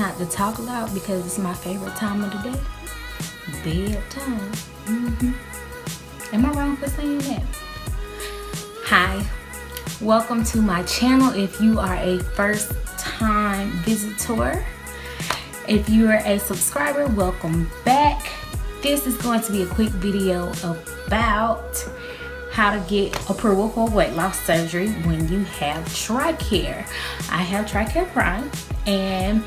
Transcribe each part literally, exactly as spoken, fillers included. not to talk loud because it's my favorite time of the day. Bedtime. Mm-hmm. Am I wrong for saying that? Hi. Welcome to my channel if you are a first time visitor. If you are a subscriber, welcome back. This is going to be a quick video about how to get approval for weight loss surgery when you have Tricare. I have Tricare Prime, and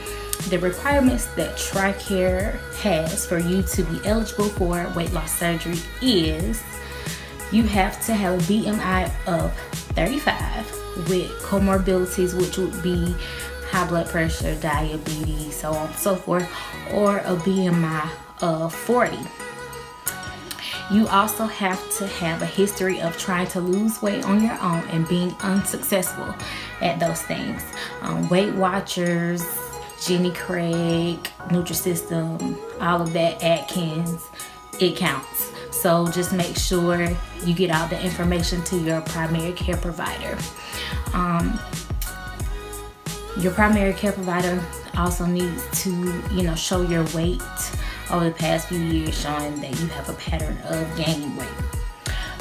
the requirements that Tricare has for you to be eligible for weight loss surgery is you have to have a B M I of thirty-five with comorbidities, which would be high blood pressure, diabetes, so on and so forth, or a B M I of forty. You also have to have a history of trying to lose weight on your own and being unsuccessful at those things. Um, Weight Watchers, Jenny Craig, Nutrisystem, all of that, Atkins, it counts. So just make sure you get all the information to your primary care provider. Um, your primary care provider also needs to, you know, show your weight over the past few years, showing that you have a pattern of gaining weight.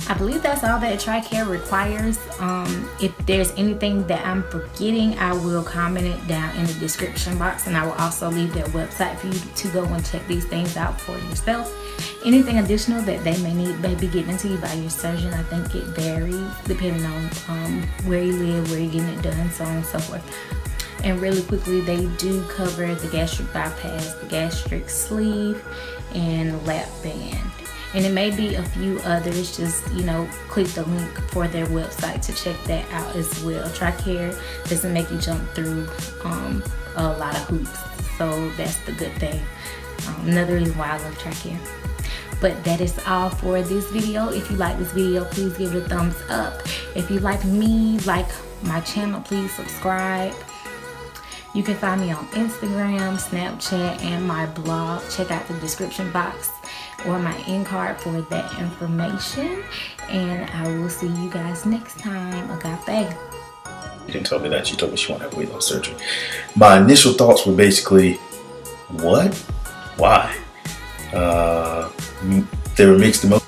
I believe that's all that Tricare requires. Um, if there's anything that I'm forgetting, I will comment it down in the description box, and I will also leave their website for you to go and check these things out for yourself. Anything additional that they may need may be given to you by your surgeon. I think it varies depending on um, where you live, where you're getting it done, so on and so forth. And really quickly, they do cover the gastric bypass, the gastric sleeve, and lap band. And it may be a few others. Just, you know, click the link for their website to check that out as well. Tricare doesn't make you jump through um, a lot of hoops, so that's the good thing. Um, another reason why I love Tricare. But that is all for this video. If you like this video, please give it a thumbs up. If you like me, like my channel, please subscribe. You can find me on Instagram, Snapchat, and my blog. Check out the description box or my end card for that information. And I will see you guys next time. Agape. You didn't tell me that. She told me she wanted to have weight loss surgery. My initial thoughts were basically, what? Why? Uh, they were mixed emotions.